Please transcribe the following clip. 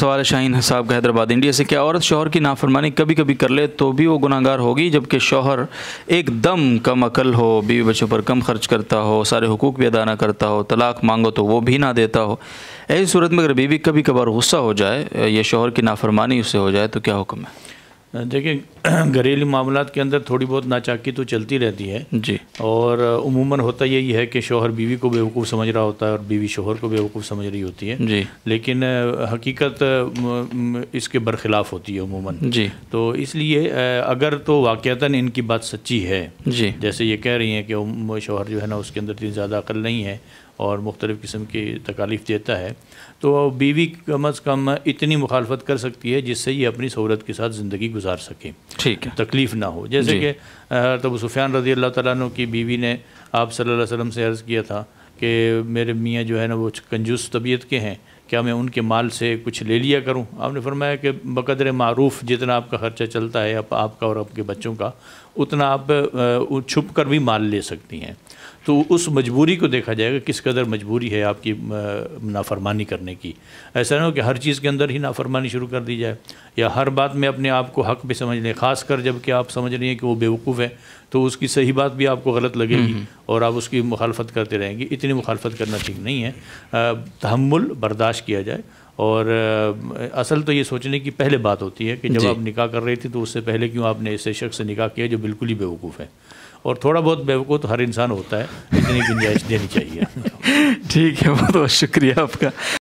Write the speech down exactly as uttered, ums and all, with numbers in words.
सवाल है शाहीन हिसाब का हैदराबाद इंडिया से। क्या औरत शौहर की नाफरमानी कभी कभी कर ले तो भी वो गुनाहगार होगी, जबकि शौहर एकदम कम अकल हो, बीवी बच्चों पर कम खर्च करता हो, सारे हुकूक भी अदा ना करता हो, तलाक मांगो तो वो भी ना देता हो? ऐसी सूरत में अगर बीवी कभी कभार गुस्सा हो जाए या शौहर की नाफरमानी उससे हो जाए तो क्या हुक्म है? देखिए, घरेलू मामलों के अंदर थोड़ी बहुत नाचाकी तो चलती रहती है जी, और उमूमन होता यही है कि शौहर बीवी को बेवकूफ़ समझ रहा होता है और बीवी शौहर को बेवकूफ़ समझ रही होती है जी। लेकिन हकीकत इसके बरखिलाफ़ होती है उमूमन जी। तो इसलिए अगर तो वाक़यतन इनकी बात सच्ची है जी, जैसे ये कह रही हैं कि शौहर जो है ना उसके अंदर इतनी ज़्यादा अकल नहीं है और मुख्तलिफ़ किस्म की तकालीफ़ देता है, तो बीवी कम अज़ कम इतनी मुखालफत कर सकती है जिससे ये अपनी सहूलत के साथ ज़िंदगी गुजार सके, ठीक है, तकलीफ़ ना हो। जैसे कि तब सफियान रज़ी अल्लाह तआला अन्हु की बीवी ने आप सल्लल्लाहु अलैहि वसल्लम से अर्ज़ किया था कि मेरे मियाँ जो है ना वो कंजूस तबीयत के हैं, क्या मैं उनके माल से कुछ ले लिया करूं? आपने फरमाया कि बकदर मारूफ़ जितना आपका ख़र्चा चलता है आप, आपका और आपके बच्चों का, उतना आप छुप कर भी माल ले सकती हैं। तो उस मजबूरी को देखा जाएगा किस कदर मजबूरी है आपकी नाफरमानी करने की। ऐसा ना हो कि हर चीज़ के अंदर ही नाफरमानी शुरू कर दी जाए या हर बात में अपने आप को हक़ भी समझ लें, ख़ास कर जब कि आप समझ रही हैं कि वो बेवकूफ़ है, तो उसकी सही बात भी आपको गलत लगेगी और आप उसकी मुखालफत करते रहेंगे। इतनी मुखालफत करना ठीक नहीं है। तहम्मुल बर्दाश्त किया जाए, और असल तो ये सोचने की पहले बात होती है कि जब आप निकाह कर रही थी तो उससे पहले क्यों आपने ऐसे शख्स से निकाह किया जो बिल्कुल ही बेवकूफ़ है। और थोड़ा बहुत बेवकूफ़ तो हर इंसान होता है, इतनी गुंजाइश देनी चाहिए। ठीक है, बहुत बहुत शुक्रिया आपका।